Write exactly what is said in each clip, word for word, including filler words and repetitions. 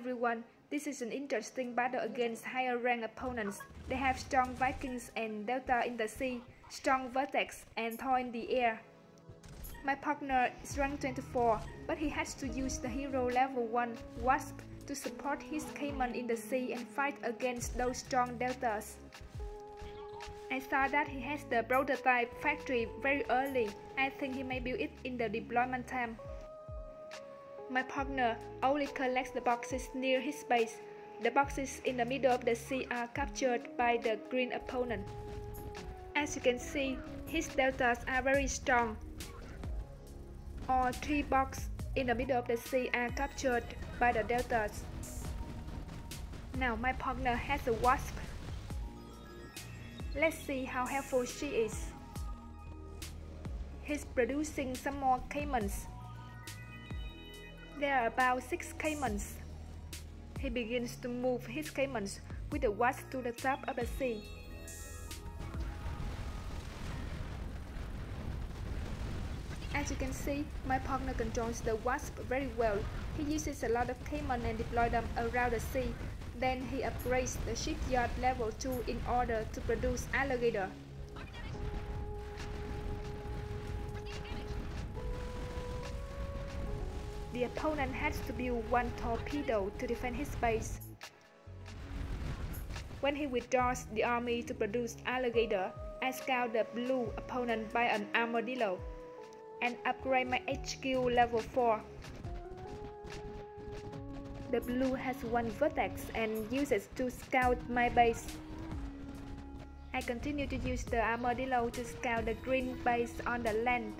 everyone. This is an interesting battle against higher-ranked opponents. They have strong Vikings and Delta in the sea, strong Vertex and Thor in the air. My partner is rank twenty-four, but he has to use the hero level one, Wasp, to support his Cayman in the sea and fight against those strong Deltas. I saw that he has the prototype factory very early. I think he may build it in the deployment time. My partner only collects the boxes near his base. The boxes in the middle of the sea are captured by the green opponent. As you can see, his deltas are very strong. All three boxes in the middle of the sea are captured by the deltas. Now my partner has a wasp. Let's see how helpful she is. He's producing some more Caymans. There are about six Caymans. He begins to move his Caymans with the wasp to the top of the sea. As you can see, my partner controls the wasp very well. He uses a lot of Cayman and deploys them around the sea. Then he upgrades the shipyard level two in order to produce alligator. The opponent has to build one torpedo to defend his base. When he withdraws the army to produce alligator, I scout the blue opponent by an armadillo and upgrade my H Q level four. The blue has one vertex and uses to scout my base. I continue to use the armadillo to scout the green base on the land.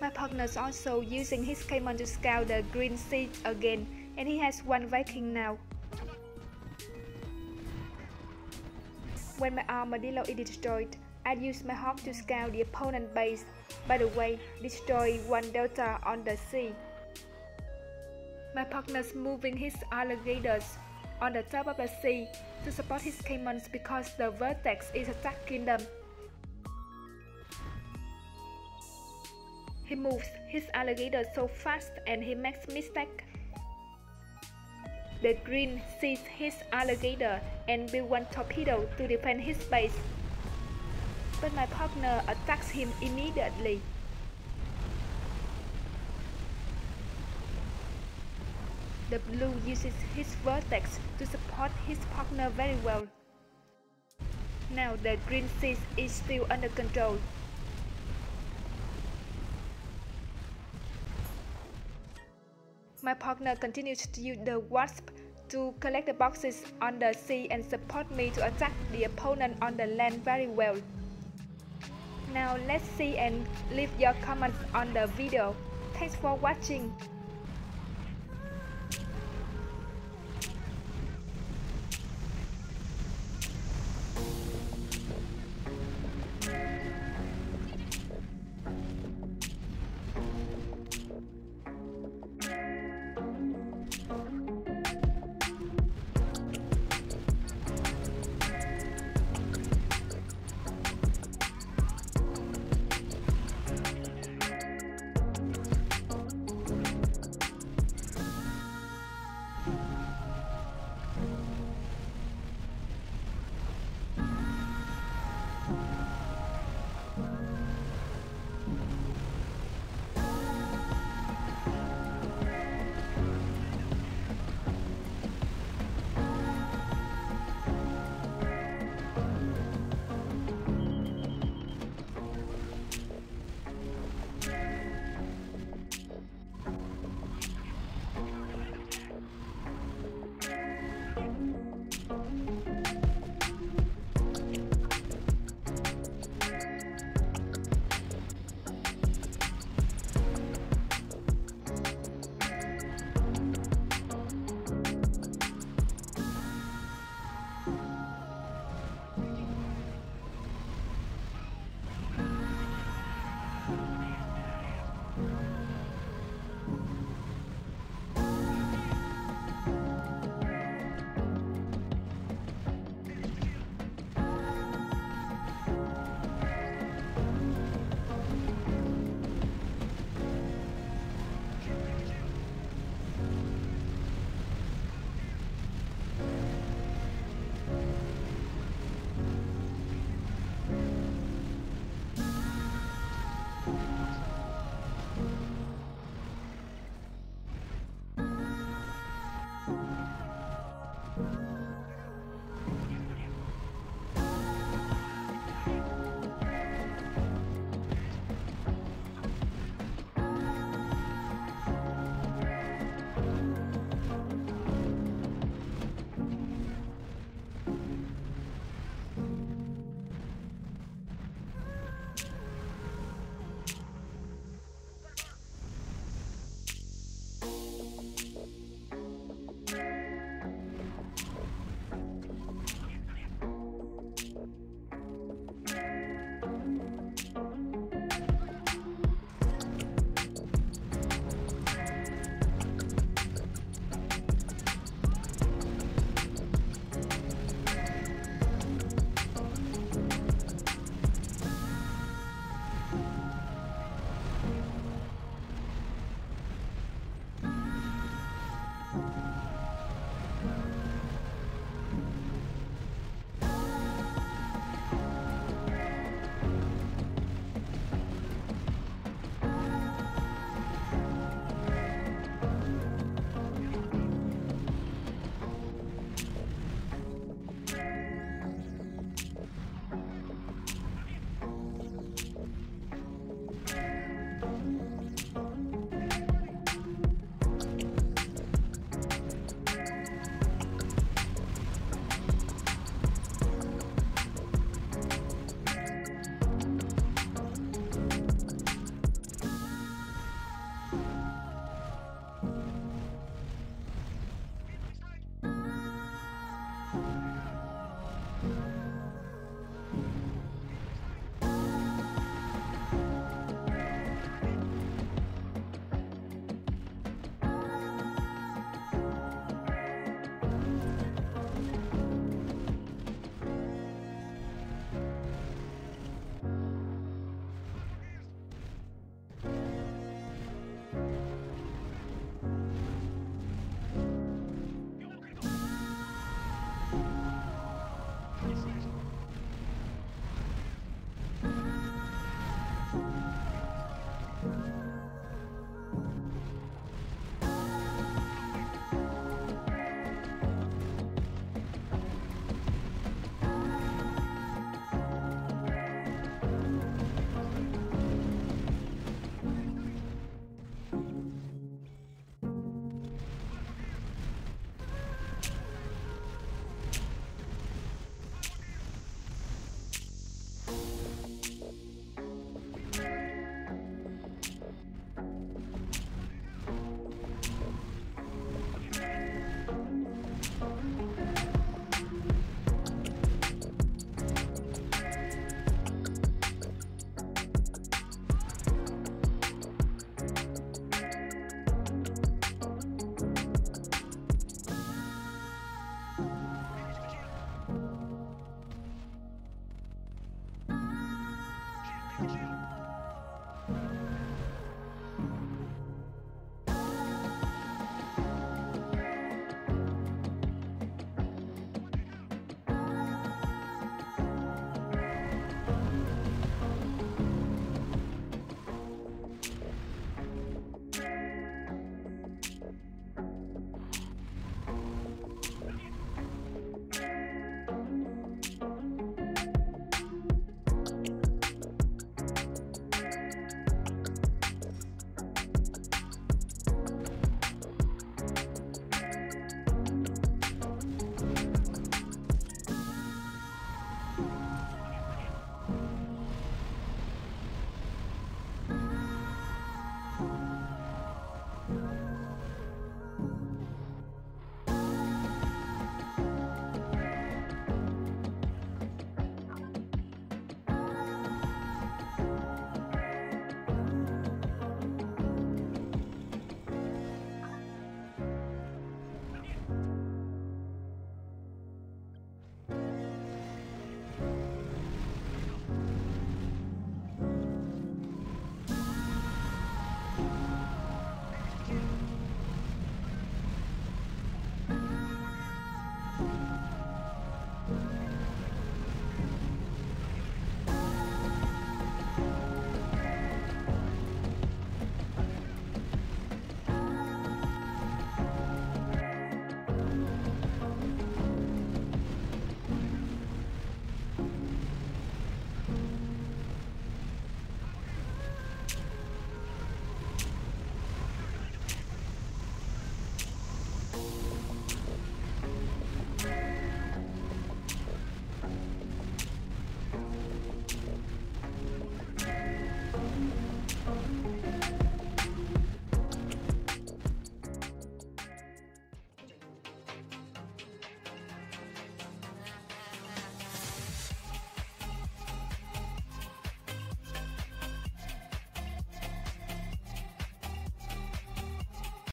My partner is also using his Cayman to scout the green sea again, and he has one Viking now. When my armadillo is destroyed, I use my hawk to scout the opponent base. By the way, destroy one delta on the sea. My partner's moving his alligators on the top of the sea to support his Caymans because the vertex is attacking them. He moves his alligators so fast and he makes mistakes. The green sees his alligator and builds one torpedo to defend his base. But my partner attacks him immediately. The blue uses his vertex to support his partner very well. Now the green sea is still under control. My partner continues to use the wasp to collect the boxes on the sea and support me to attack the opponent on the land very well. Now let's see and leave your comments on the video. Thanks for watching.